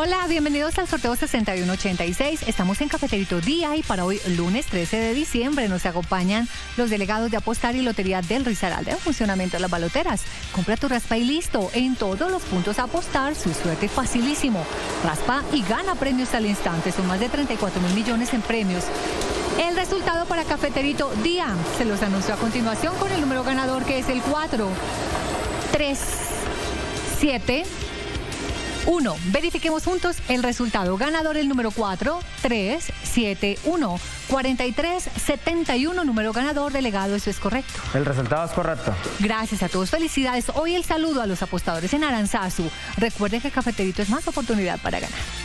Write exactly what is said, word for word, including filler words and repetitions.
Hola, bienvenidos al sorteo sesenta y uno ochenta y seis. Estamos en Cafeterito Día y para hoy, lunes trece de diciembre, nos acompañan los delegados de Apostar y Lotería del Risaralde en funcionamiento de las baloteras. Compra tu raspa y listo. En todos los puntos Apostar, su suerte es facilísimo. Raspa y gana premios al instante. Son más de treinta y cuatro mil millones en premios. El resultado para Cafeterito Día se los anuncio a continuación con el número ganador, que es el cuatro tres siete uno. Verifiquemos juntos el resultado. Ganador el número cuatro tres siete uno. cuatro tres siete uno, número ganador, delegado, eso es correcto. El resultado es correcto. Gracias a todos, felicidades. Hoy el saludo a los apostadores en Aranzazu. Recuerden que Cafeterito es más oportunidad para ganar.